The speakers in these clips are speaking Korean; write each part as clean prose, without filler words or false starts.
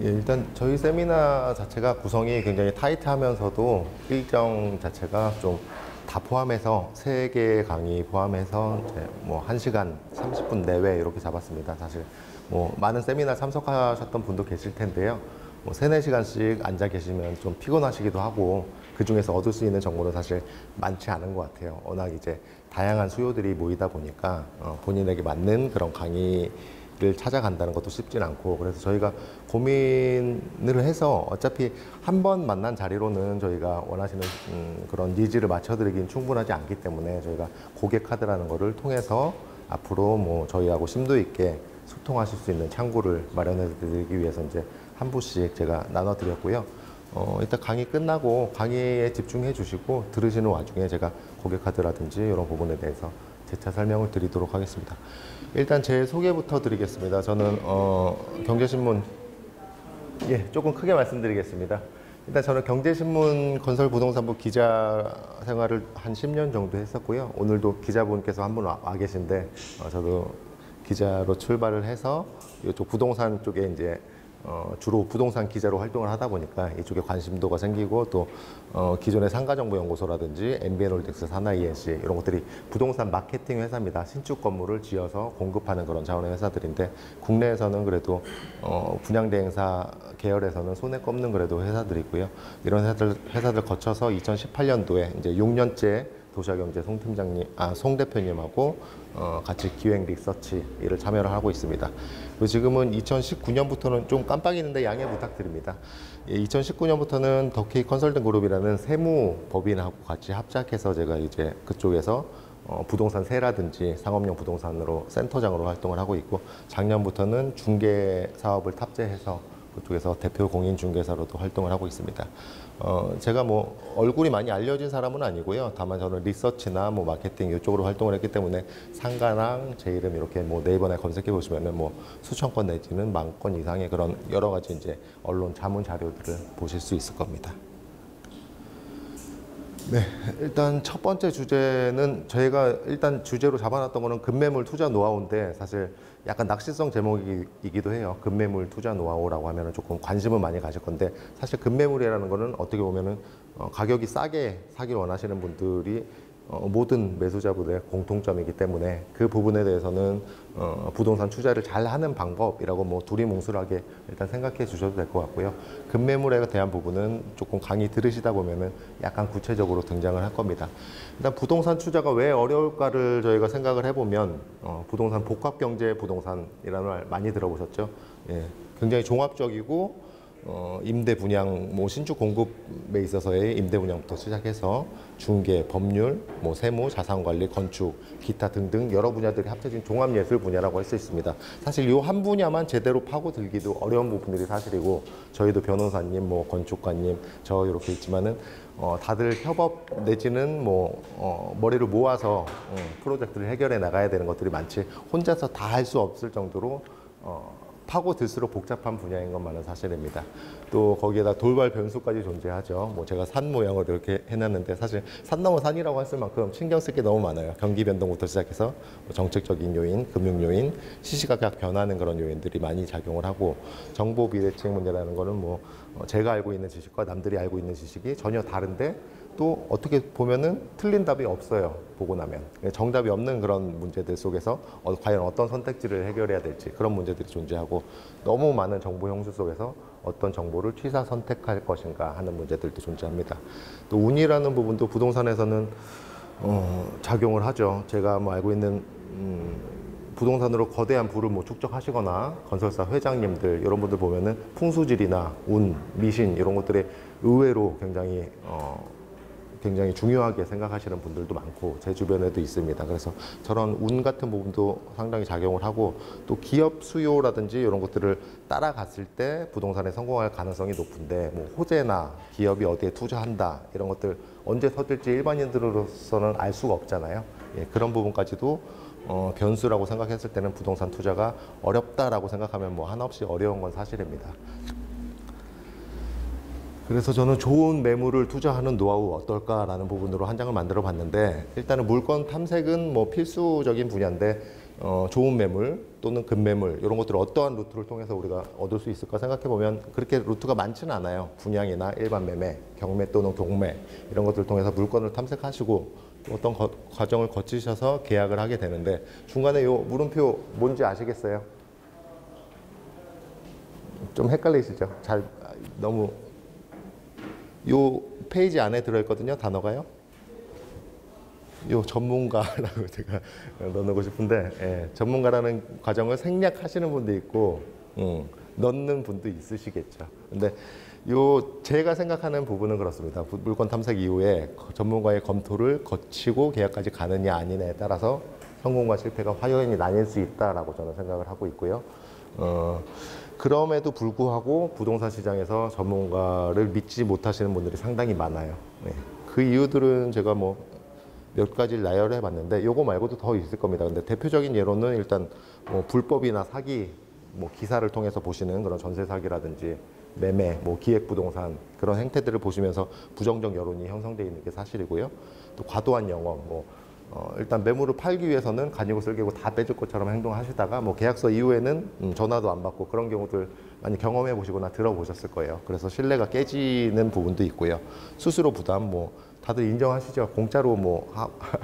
일단 저희 세미나 자체가 구성이 굉장히 타이트하면서도 일정 자체가 좀 다 포함해서 3개의 강의 포함해서 이제 뭐 1시간 30분 내외 이렇게 잡았습니다. 사실 뭐 많은 세미나 참석하셨던 분도 계실 텐데요. 뭐 3~4시간씩 앉아 계시면 좀 피곤하시기도 하고 그중에서 얻을 수 있는 정보는 사실 많지 않은 것 같아요. 워낙 이제 다양한 수요들이 모이다 보니까 본인에게 맞는 그런 강의 찾아간다는 것도 쉽진 않고, 그래서 저희가 고민을 해서 어차피 한 번 만난 자리로는 저희가 원하시는 그런 니즈를 맞춰드리긴 충분하지 않기 때문에 저희가 고객카드라는 거를 통해서 앞으로 뭐 저희하고 심도 있게 소통하실 수 있는 창구를 마련해드리기 위해서 이제 한 부씩 제가 나눠드렸고요. 일단 강의 끝나고 강의에 집중해 주시고 들으시는 와중에 제가 고객카드라든지 이런 부분에 대해서 재차 설명을 드리도록 하겠습니다. 일단 제 소개부터 드리겠습니다. 저는 경제신문, 조금 크게 말씀드리겠습니다. 일단 저는 경제신문 건설부동산부 기자 생활을 한 10년 정도 했었고요. 오늘도 기자분께서 한 분 와 계신데 저도 기자로 출발을 해서 이쪽 부동산 쪽에 이제 주로 부동산 기자로 활동을 하다 보니까 이쪽에 관심도가 생기고 또 기존의 상가정보연구소라든지 MBN홀딩스, 산하 이엔씨 이런 것들이 부동산 마케팅 회사입니다. 신축 건물을 지어서 공급하는 그런 자원의 회사들인데 국내에서는 그래도 분양대행사 계열에서는 손에 꼽는 그래도 회사들이고요. 이런 회사들 거쳐서 2018년도에 이제 6년째 도시와경제 송 대표님하고 같이 기획 리서치 일을 참여를 하고 있습니다. 그리고 지금은 2019년부터는 좀 깜빡이는데 양해 부탁드립니다. 2019년부터는 더케이 컨설팅 그룹이라는 세무 법인하고 같이 합작해서 제가 이제 그쪽에서 부동산 세라든지 상업용 부동산으로 센터장으로 활동을 하고 있고, 작년부터는 중개 사업을 탑재해서 그쪽에서 대표 공인중개사로도 활동을 하고 있습니다. 제가 뭐 얼굴이 많이 알려진 사람은 아니고요. 다만 저는 리서치나 뭐 마케팅 이쪽으로 활동을 했기 때문에 상가랑 제 이름 이렇게 뭐 네이버나 검색해 보시면은 뭐 수천 건 내지는 10,000건 이상의 그런 여러 가지 이제 언론 자문 자료들을 보실 수 있을 겁니다. 네, 일단 첫 번째 주제는 저희가 일단 주제로 잡아놨던 거는 급매물 투자 노하우인데, 사실 약간 낚시성 제목이기도 해요. 급매물 투자 노하우라고 하면 조금 관심은 많이 가실 건데, 사실 급매물이라는 거는 어떻게 보면은 가격이 싸게 사길 원하시는 분들이 모든 매수자분들의 공통점이기 때문에 그 부분에 대해서는 부동산 투자를 잘 하는 방법이라고 뭐 두리뭉술하게 일단 생각해 주셔도 될 것 같고요. 급매물에 대한 부분은 조금 강의 들으시다 보면은 약간 구체적으로 등장을 할 겁니다. 일단 부동산 투자가 왜 어려울까를 저희가 생각을 해보면 부동산 복합경제 부동산이라는 말 많이 들어보셨죠? 예, 굉장히 종합적이고 임대 분양, 뭐 신축 공급에 있어서의 임대 분양부터 시작해서 중개, 법률, 뭐 세무, 자산 관리, 건축, 기타 등등 여러 분야들이 합쳐진 종합 예술 분야라고 할 수 있습니다. 사실 이 한 분야만 제대로 파고들기도 어려운 부분들이 사실이고, 저희도 변호사님, 뭐 건축가님, 저 이렇게 있지만은 다들 협업 내지는 뭐 머리를 모아서 프로젝트를 해결해 나가야 되는 것들이 많지, 혼자서 다 할 수 없을 정도로 파고들수록 복잡한 분야인 것만은 사실입니다. 또 거기에다 돌발 변수까지 존재하죠. 뭐 제가 산 모양으로 이렇게 해놨는데 사실 산 넘어 산이라고 했을 만큼 신경 쓸 게 너무 많아요. 경기 변동부터 시작해서 정책적인 요인, 금융 요인, 시시각각 변하는 그런 요인들이 많이 작용을 하고, 정보 비대칭 문제라는 거는 뭐 제가 알고 있는 지식과 남들이 알고 있는 지식이 전혀 다른데 또 어떻게 보면은 틀린 답이 없어요. 보고 나면 정답이 없는 그런 문제들 속에서 과연 어떤 선택지를 해결해야 될지 그런 문제들이 존재하고, 너무 많은 정보 홍수 속에서 어떤 정보를 취사 선택할 것인가 하는 문제들도 존재합니다. 또 운이라는 부분도 부동산에서는 작용을 하죠. 제가 뭐 알고 있는 부동산으로 거대한 부를 뭐 축적하시거나 건설사 회장님들 이런 분들 보면은 풍수질이나 운, 미신 이런 것들이 의외로 굉장히 중요하게 생각하시는 분들도 많고 제 주변에도 있습니다. 그래서 저런 운 같은 부분도 상당히 작용을 하고, 또 기업 수요라든지 이런 것들을 따라갔을 때 부동산에 성공할 가능성이 높은데, 뭐 호재나 기업이 어디에 투자한다 이런 것들 언제 터질지 일반인들로서는 알 수가 없잖아요. 예, 그런 부분까지도 변수라고 생각했을 때는 부동산 투자가 어렵다라고 생각하면 뭐 한없이 어려운 건 사실입니다. 그래서 저는 좋은 매물을 투자하는 노하우 어떨까라는 부분으로 한 장을 만들어 봤는데, 일단은 물건 탐색은 뭐 필수적인 분야인데 좋은 매물 또는 급매물 이런 것들을 어떠한 루트를 통해서 우리가 얻을 수 있을까 생각해보면 그렇게 루트가 많지는 않아요. 분양이나 일반 매매, 경매 또는 경매 이런 것들을 통해서 물건을 탐색하시고 어떤 과정을 거치셔서 계약을 하게 되는데, 중간에 요 물음표 뭔지 아시겠어요? 좀 헷갈리시죠? 잘 너무 요 페이지 안에 들어있거든요. 단어가요. 요 전문가라고 제가 넣어놓고 싶은데, 예, 전문가라는 과정을 생략하시는 분도 있고 넣는 분도 있으시겠죠. 근데 요 제가 생각하는 부분은 그렇습니다. 물건 탐색 이후에 전문가의 검토를 거치고 계약까지 가느냐 아니냐에 따라서 성공과 실패가 확연히 나뉠 수 있다라고 저는 생각을 하고 있고요. 그럼에도 불구하고 부동산 시장에서 전문가를 믿지 못하시는 분들이 상당히 많아요. 네. 그 이유들은 제가 뭐 몇 가지를 나열해 봤는데 요거 말고도 더 있을 겁니다. 근데 대표적인 예로는 일단 뭐 불법이나 사기, 뭐 기사를 통해서 보시는 그런 전세 사기라든지 매매, 뭐 기획부동산 그런 행태들을 보시면서 부정적 여론이 형성되어 있는 게 사실이고요. 또 과도한 영업, 뭐 일단 매물을 팔기 위해서는 가지고 쓸개고 다 빼줄 것처럼 행동하시다가 뭐 계약서 이후에는 전화도 안 받고 그런 경우들 많이 경험해 보시거나 들어보셨을 거예요. 그래서 신뢰가 깨지는 부분도 있고요. 스스로 부담, 뭐 다들 인정하시죠. 공짜로 뭐 하고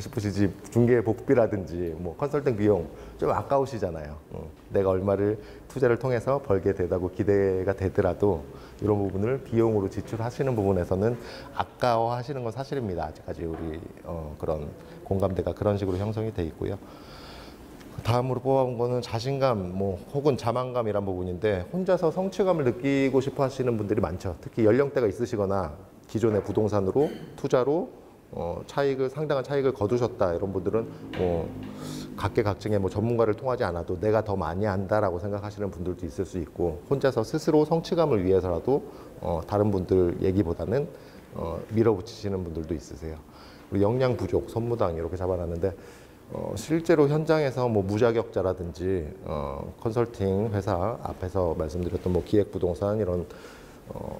싶으시지 중개 복비라든지 뭐 컨설팅 비용 좀 아까우시잖아요. 내가 얼마를 투자를 통해서 벌게 되다고 기대가 되더라도 이런 부분을 비용으로 지출하시는 부분에서는 아까워하시는 건 사실입니다. 아직까지 우리 그런 공감대가 그런 식으로 형성이 돼 있고요. 다음으로 뽑아본 거는 자신감, 뭐 혹은 자만감이란 부분인데, 혼자서 성취감을 느끼고 싶어 하시는 분들이 많죠. 특히 연령대가 있으시거나 기존의 부동산으로 투자로 차익을, 상당한 차익을 거두셨다 이런 분들은 뭐 각계각층의 뭐 전문가를 통하지 않아도 내가 더 많이 안다라고 생각하시는 분들도 있을 수 있고, 혼자서 스스로 성취감을 위해서라도 다른 분들 얘기보다는 밀어붙이시는 분들도 있으세요. 그리고 역량 부족, 선무당 이렇게 잡아놨는데, 실제로 현장에서 뭐 무자격자라든지 컨설팅 회사 앞에서 말씀드렸던 뭐 기획부동산 이런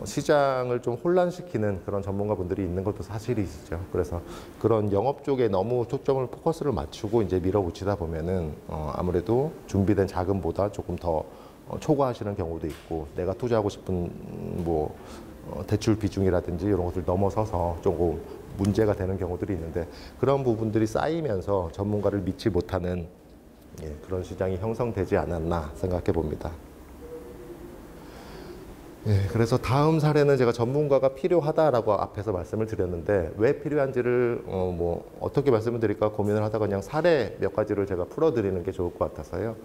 시장을 좀 혼란시키는 그런 전문가분들이 있는 것도 사실이시죠. 그래서 그런 영업 쪽에 너무 초점을 포커스를 맞추고 이제 밀어붙이다 보면은 아무래도 준비된 자금보다 조금 더 초과하시는 경우도 있고, 내가 투자하고 싶은 뭐 대출 비중이라든지 이런 것들 넘어서서 조금 문제가 되는 경우들이 있는데, 그런 부분들이 쌓이면서 전문가를 믿지 못하는, 예, 그런 시장이 형성되지 않았나 생각해 봅니다. 예, 그래서 다음 사례는 제가 전문가가 필요하다라고 앞에서 말씀을 드렸는데, 왜 필요한지를 뭐 어떻게 말씀을 드릴까 고민을 하다가 그냥 사례 몇 가지를 제가 풀어드리는 게 좋을 것 같아서요.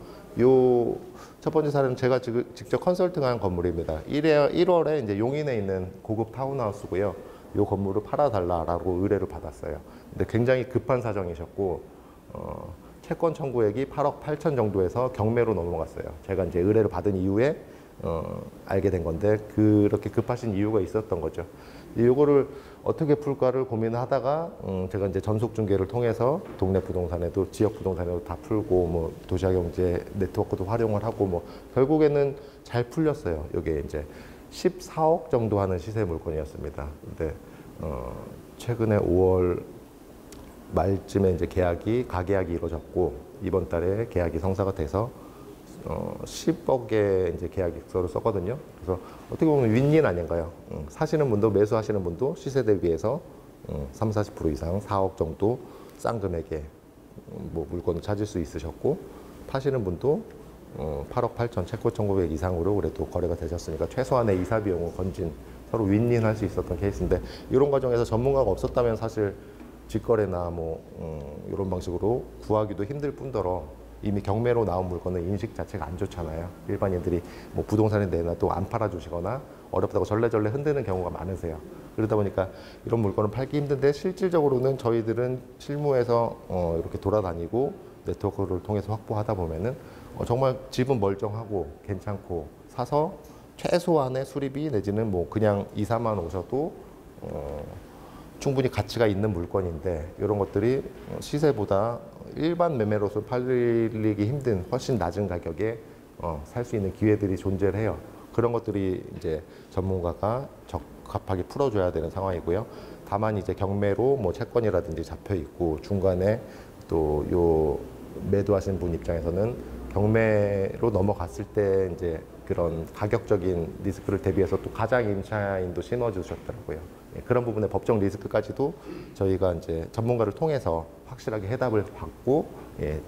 요 첫 번째 사례는 제가 직접 컨설팅한 건물입니다. 1월에 이제 용인에 있는 고급 타운하우스고요. 요 건물을 팔아달라라고 의뢰를 받았어요. 근데 굉장히 급한 사정이셨고, 채권 청구액이 8억 8천 정도에서 경매로 넘어갔어요. 제가 이제 의뢰를 받은 이후에 알게 된 건데, 그렇게 급하신 이유가 있었던 거죠. 이거를 어떻게 풀까를 고민하다가 제가 이제 전속 중개를 통해서 동네 부동산에도 지역 부동산에도 다 풀고, 뭐 도시와경제 네트워크도 활용을 하고, 뭐 결국에는 잘 풀렸어요. 이게 이제 14억 정도 하는 시세 물건이었습니다. 근데 최근에 5월 말쯤에 이제 계약이 가계약이 이루어졌고, 이번 달에 계약이 성사가 돼서 10억에 이제 계약서를 썼거든요. 그래서 어떻게 보면 윈윈 아닌가요? 사시는 분도 매수하시는 분도 시세 대비해서 30, 40% 이상 4억 정도 싼 금액에 뭐 물건을 찾을 수 있으셨고, 파시는 분도 8억 8천 채권 청구액 이상으로 그래도 거래가 되셨으니까 최소한의 이사 비용을 건진, 서로 윈윈 할 수 있었던 케이스인데, 이런 과정에서 전문가가 없었다면 사실 직거래나 뭐 이런 방식으로 구하기도 힘들 뿐더러 이미 경매로 나온 물건은 인식 자체가 안 좋잖아요. 일반인들이 뭐 부동산에 내놔도 안 팔아주시거나 어렵다고 절레절레 흔드는 경우가 많으세요. 그러다 보니까 이런 물건은 팔기 힘든데, 실질적으로는 저희들은 실무에서 이렇게 돌아다니고 네트워크를 통해서 확보하다 보면은 정말 집은 멀쩡하고 괜찮고 사서 최소한의 수리비 내지는 뭐 그냥 이사만 오셔도 충분히 가치가 있는 물건인데, 이런 것들이 시세보다 일반 매매로서 팔리기 힘든 훨씬 낮은 가격에 살 수 있는 기회들이 존재를 해요. 그런 것들이 이제 전문가가 적합하게 풀어줘야 되는 상황이고요. 다만 이제 경매로 뭐 채권이라든지 잡혀 있고 중간에 또 요 매도하신 분 입장에서는 경매로 넘어갔을 때 이제 그런 가격적인 리스크를 대비해서 또 가장 임차인도 신어주 셨더라고요. 그런 부분에 법정 리스크까지도 저희가 이제 전문가를 통해서 확실하게 해답을 받고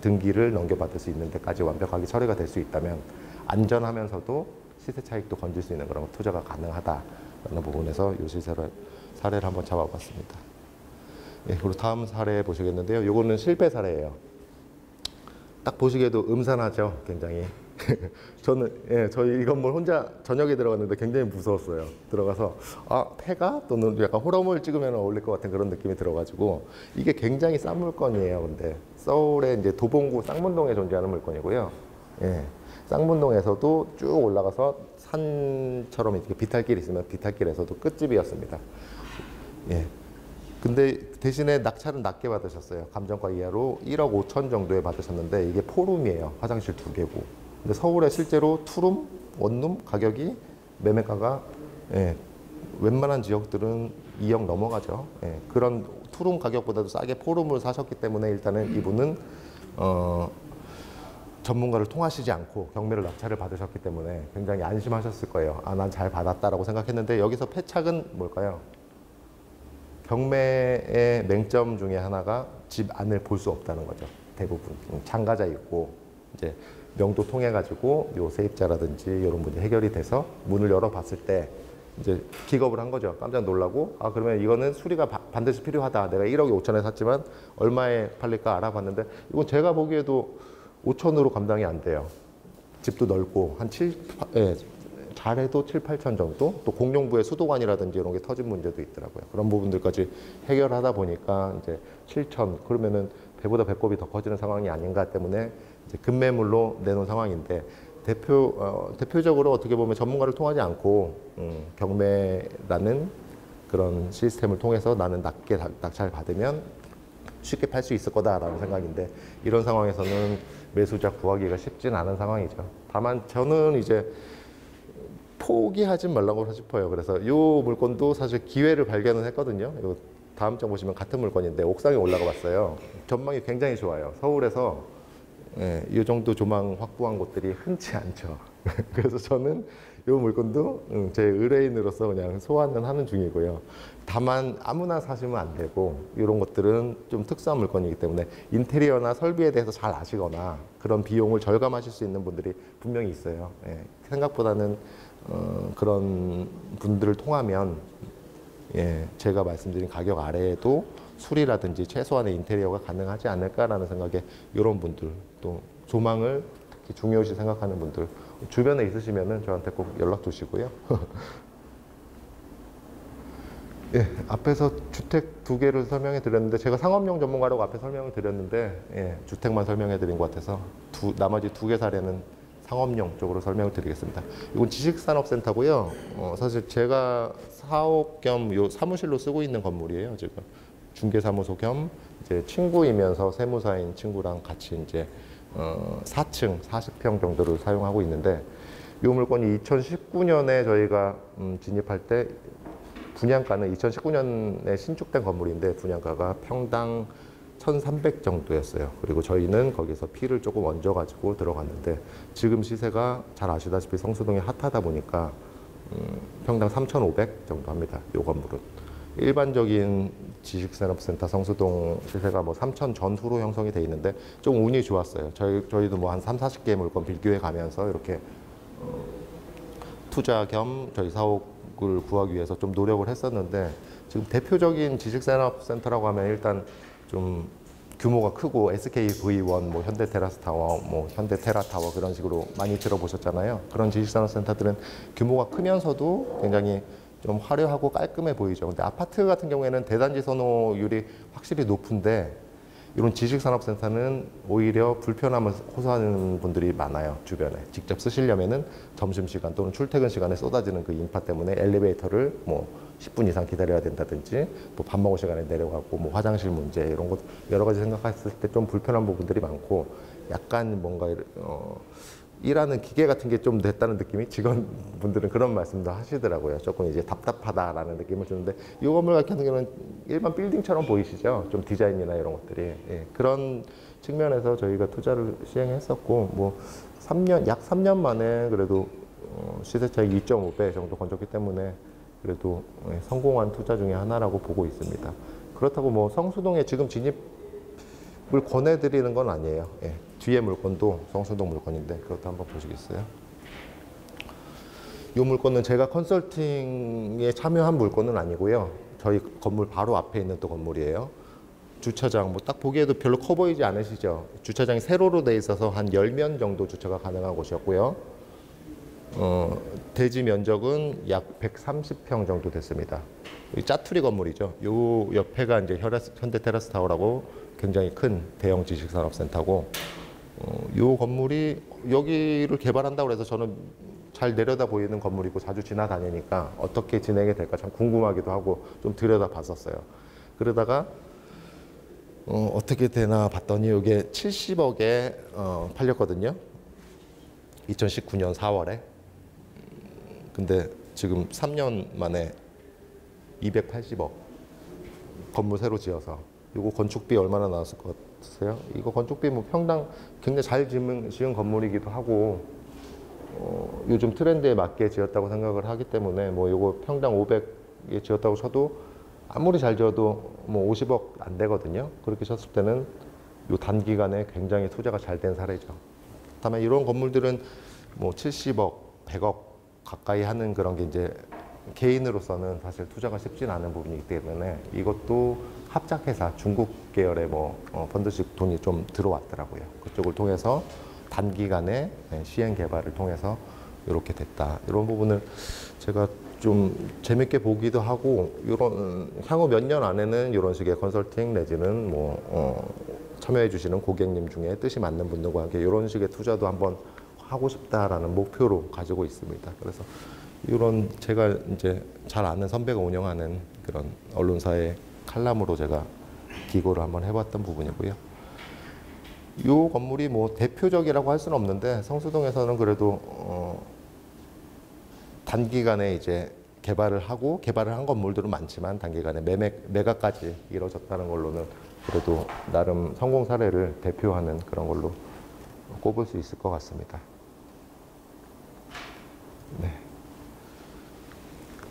등기를 넘겨받을 수 있는 데까지 완벽하게 처리가 될 수 있다면 안전하면서도 시세 차익도 건질 수 있는 그런 투자가 가능하다라는 부분에서 이 시세를 사례를 한번 잡아봤습니다. 예, 그리고 다음 사례 보시겠는데요. 요거는 실패 사례예요. 딱 보시기에도 음산하죠, 굉장히. 저는 저희 이 건물 혼자 저녁에 들어갔는데 굉장히 무서웠어요. 들어가서 아 폐가 또는 약간 호러물 찍으면 어울릴 것 같은 그런 느낌이 들어가지고 이게 굉장히 싼 물건이에요. 근데 서울의 이제 도봉구 쌍문동에 존재하는 물건이고요. 예, 쌍문동에서도 쭉 올라가서 산처럼 이렇게 비탈길이 있으면 비탈길에서도 끝집이었습니다. 예. 근데 대신에 낙찰은 낮게 받으셨어요. 감정가 이하로 1억 5천 정도에 받으셨는데 이게 포룸이에요. 화장실 2개고. 근데 서울에 실제로 투룸, 원룸 가격이 매매가가 웬만한 지역들은 2억 넘어가죠. 예, 그런 투룸 가격보다도 싸게 포룸을 사셨기 때문에 일단은 이분은 전문가를 통하시지 않고 경매를 낙찰을 받으셨기 때문에 굉장히 안심하셨을 거예요. 아, 난 잘 받았다라고 생각했는데 여기서 패착은 뭘까요? 경매의 맹점 중에 하나가 집 안을 볼 수 없다는 거죠. 대부분 참가자 있고 이제 명도 통해 가지고 요 세입자라든지 이런 분이 해결이 돼서 문을 열어봤을 때 이제 기겁을 한 거죠. 깜짝 놀라고 아 그러면 이거는 수리가 반드시 필요하다. 내가 1억 5천에 샀지만 얼마에 팔릴까 알아봤는데 이건 제가 보기에도 5천으로 감당이 안 돼요. 집도 넓고 한 잘해도 7, 8천 정도? 또 공용부의 수도관이라든지 이런 게 터진 문제도 있더라고요. 그런 부분들까지 해결하다 보니까 이제 7천, 그러면은 배보다 배꼽이 더 커지는 상황이 아닌가 때문에 이제 급매물로 내놓은 상황인데 대표적으로 어떻게 보면 전문가를 통하지 않고 경매라는 그런 시스템을 통해서 나는 낮게 낙찰 받으면 쉽게 팔 수 있을 거다라는 생각인데 이런 상황에서는 매수자 구하기가 쉽진 않은 상황이죠. 다만 저는 이제 포기하지 말라고 싶어요. 그래서 이 물건도 사실 기회를 발견은 했거든요. 요 다음 장 보시면 같은 물건인데 옥상에 올라가 봤어요. 전망이 굉장히 좋아요. 서울에서 이 정도 조망 확보한 곳들이 흔치 않죠. 그래서 저는 이 물건도 제 의뢰인으로서 그냥 소환은 하는 중이고요. 다만 아무나 사시면 안 되고 이런 것들은 좀 특수한 물건이기 때문에 인테리어나 설비에 대해서 잘 아시거나 그런 비용을 절감하실 수 있는 분들이 분명히 있어요. 예, 생각보다는 그런 분들을 통하면 제가 말씀드린 가격 아래에도 수리라든지 최소한의 인테리어가 가능하지 않을까라는 생각에 이런 분들 또 조망을 특히 중요시 생각하는 분들 주변에 있으시면은 저한테 꼭 연락 주시고요. 예, 앞에서 주택 2개를 설명해 드렸는데 제가 상업용 전문가라고 앞에 설명을 드렸는데 주택만 설명해 드린 것 같아서 나머지 2개 사례는 상업용 쪽으로 설명을 드리겠습니다. 이건 지식산업센터고요. 사실 제가 사옥 겸 요 사무실로 쓰고 있는 건물이에요. 지금 중개사무소 겸 이제 친구이면서 세무사인 친구랑 같이 이제 4층 40평 정도를 사용하고 있는데 이 물건이 2019년에 저희가 진입할 때 분양가는 2019년에 신축된 건물인데 분양가가 평당 1,300 정도였어요. 그리고 저희는 거기서 피를 조금 얹어가지고 들어갔는데 지금 시세가 잘 아시다시피 성수동이 핫하다 보니까 평당 3,500 정도 합니다. 이 건물은. 일반적인 지식산업센터 성수동 시세가 뭐 3,000 전후로 형성이 돼 있는데 좀 운이 좋았어요. 저희도 뭐 한 3, 40개의 물건 빌교해 가면서 이렇게 투자 겸 저희 사옥을 구하기 위해서 좀 노력을 했었는데 지금 대표적인 지식산업센터라고 하면 일단 좀 규모가 크고 SKV 1, 뭐 현대테라스타워, 뭐 현대테라타워 그런 식으로 많이 들어보셨잖아요. 그런 지식산업센터들은 규모가 크면서도 굉장히 좀 화려하고 깔끔해 보이죠. 근데 아파트 같은 경우에는 대단지 선호율이 확실히 높은데 이런 지식산업센터는 오히려 불편함을 호소하는 분들이 많아요. 주변에 직접 쓰시려면은 점심시간 또는 출퇴근 시간에 쏟아지는 그 인파 때문에 엘리베이터를 뭐 10분 이상 기다려야 된다든지 뭐 밥 먹을 시간에 내려가고 뭐 화장실 문제 이런 것 여러 가지 생각했을 때 좀 불편한 부분들이 많고 약간 뭔가 일하는 기계 같은 게 좀 됐다는 느낌이, 직원분들은 그런 말씀도 하시더라고요. 조금 이제 답답하다라는 느낌을 주는데, 이 건물 같은 경우는 일반 빌딩처럼 보이시죠? 좀 디자인이나 이런 것들이. 예, 그런 측면에서 저희가 투자를 시행했었고, 뭐 3년, 약 3년 만에 그래도 시세 차익 2.5배 정도 건졌기 때문에 그래도 성공한 투자 중에 하나라고 보고 있습니다. 그렇다고 뭐 성수동에 지금 진입을 권해드리는 건 아니에요. 예, 뒤에 물건도 성수동 물건인데 그것도 한번 보시겠어요? 이 물건은 제가 컨설팅에 참여한 물건은 아니고요. 저희 건물 바로 앞에 있는 또 건물이에요. 주차장, 뭐 딱 보기에도 별로 커 보이지 않으시죠? 주차장이 세로로 돼 있어서 한 10면 정도 주차가 가능한 곳이었고요. 대지 면적은 약 130평 정도 됐습니다. 짜투리 건물이죠. 요 옆에가 이제 현대테라스타워라고 굉장히 큰 대형 지식산업센터고, 요 건물이 여기를 개발한다고 해서 저는 잘 내려다 보이는 건물이고 자주 지나다니니까 어떻게 진행이 될까 참 궁금하기도 하고 좀 들여다봤었어요. 그러다가 어떻게 되나 봤더니 이게 70억에 팔렸거든요. 2019년 4월에. 근데 지금 3년 만에 280억 건물 새로 지어서, 이거 건축비 얼마나 나왔을 것 같으세요? 이거 건축비 뭐 평당 굉장히 잘 지은 건물이기도 하고, 요즘 트렌드에 맞게 지었다고 생각을 하기 때문에 뭐 이거 평당 500에 지었다고 쳐도 아무리 잘 지어도 뭐 50억 안 되거든요. 그렇게 쳤을 때는 요 단기간에 굉장히 투자가 잘 된 사례죠. 다만 이런 건물들은 뭐 70억, 100억 가까이 하는 그런 게 이제 개인으로서는 사실 투자가 쉽진 않은 부분이기 때문에 이것도 합작회사, 중국 계열의 뭐 펀드식 돈이 좀 들어왔더라고요. 그쪽을 통해서 단기간에 시행 개발을 통해서 이렇게 됐다. 이런 부분을 제가 좀 재밌게 보기도 하고, 이런 향후 몇 년 안에는 이런 식의 컨설팅 내지는 뭐 참여해 주시는 고객님 중에 뜻이 맞는 분들과 함께 이런 식의 투자도 한번 하고 싶다라는 목표로 가지고 있습니다. 그래서 이런 제가 이제 잘 아는 선배가 운영하는 그런 언론사의 칼럼으로 제가 기고를 한번 해봤던 부분이고요. 이 건물이 뭐 대표적이라고 할 수는 없는데 성수동에서는 그래도 단기간에 이제 개발을 하고, 개발을 한 건물들은 많지만 단기간에 매각까지 이루어졌다는 걸로는 그래도 나름 성공 사례를 대표하는 그런 걸로 꼽을 수 있을 것 같습니다. 네.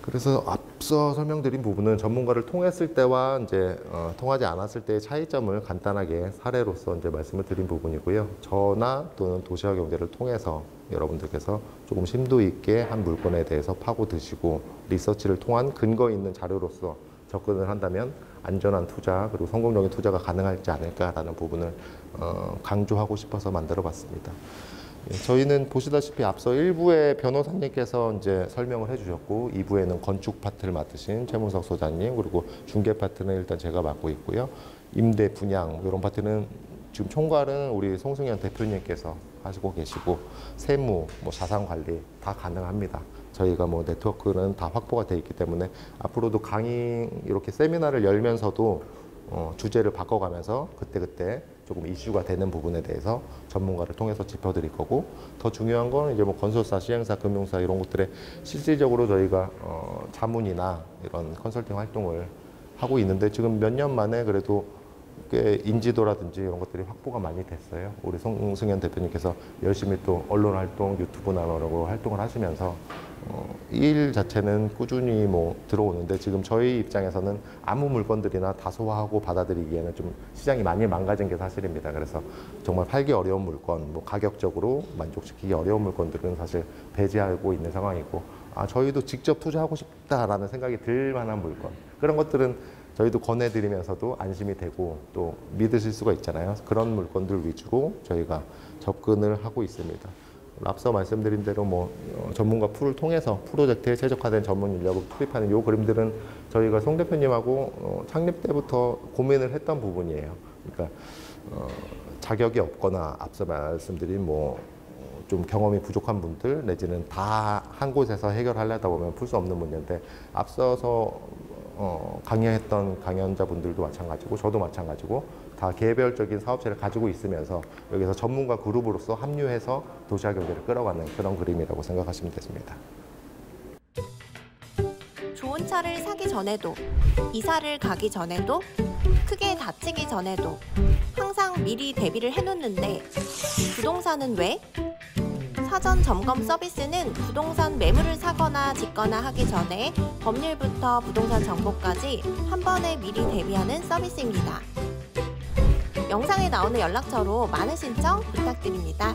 그래서 앞서 설명드린 부분은 전문가를 통했을 때와 이제 통하지 않았을 때의 차이점을 간단하게 사례로서 이제 말씀을 드린 부분이고요. 저나 또는 도시와 경제를 통해서 여러분들께서 조금 심도 있게 한 물건에 대해서 파고드시고 리서치를 통한 근거 있는 자료로서 접근을 한다면 안전한 투자, 그리고 성공적인 투자가 가능하지 않을까라는 부분을 강조하고 싶어서 만들어 봤습니다. 저희는 보시다시피 앞서 1부에 변호사님께서 이제 설명을 해주셨고, 2부에는 건축 파트를 맡으신 최문석 소장님, 그리고 중개 파트는 일단 제가 맡고 있고요. 임대, 분양 이런 파트는 지금 총괄은 우리 송승현 대표님께서 하시고 계시고, 세무, 뭐 자산관리 다 가능합니다. 저희가 뭐 네트워크는 다 확보가 돼 있기 때문에 앞으로도 강의, 이렇게 세미나를 열면서도 주제를 바꿔가면서 그때그때 조금 이슈가 되는 부분에 대해서 전문가를 통해서 짚어드릴 거고, 더 중요한 건 이제 뭐 건설사, 시행사, 금융사 이런 것들에 실질적으로 저희가 자문이나 이런 컨설팅 활동을 하고 있는데, 지금 몇 년 만에 그래도 꽤 인지도라든지 이런 것들이 확보가 많이 됐어요. 우리 송승현 대표님께서 열심히 또 언론 활동, 유튜브나 이런 활동을 하시면서 일 자체는 꾸준히 뭐 들어오는데, 지금 저희 입장에서는 아무 물건들이나 다 소화하고 받아들이기에는 좀 시장이 많이 망가진 게 사실입니다. 그래서 정말 팔기 어려운 물건, 뭐 가격적으로 만족시키기 어려운 물건들은 사실 배제하고 있는 상황이고, 아, 저희도 직접 투자하고 싶다라는 생각이 들 만한 물건, 그런 것들은 저희도 권해드리면서도 안심이 되고 또 믿으실 수가 있잖아요. 그런 물건들 위주로 저희가 접근을 하고 있습니다. 앞서 말씀드린 대로 뭐 전문가 풀을 통해서 프로젝트에 최적화된 전문 인력을 투입하는 요 그림들은 저희가 송 대표님하고 창립 때부터 고민을 했던 부분이에요. 그러니까 자격이 없거나 앞서 말씀드린 뭐 좀 경험이 부족한 분들, 내지는 다 한 곳에서 해결하려다 보면 풀 수 없는 문제인데, 앞서서 강연했던 강연자분들도 마찬가지고 저도 마찬가지고 다 개별적인 사업체를 가지고 있으면서 여기서 전문가 그룹으로서 합류해서 도시와 경제를 끌어가는 그런 그림이라고 생각하시면 되십니다. 좋은 차를 사기 전에도, 이사를 가기 전에도, 크게 다치기 전에도 항상 미리 대비를 해놓는데 부동산은 왜? 사전 점검 서비스는 부동산 매물을 사거나 짓거나 하기 전에 법률부터 부동산 정보까지 한 번에 미리 대비하는 서비스입니다. 영상에 나오는 연락처로 많은 신청 부탁드립니다.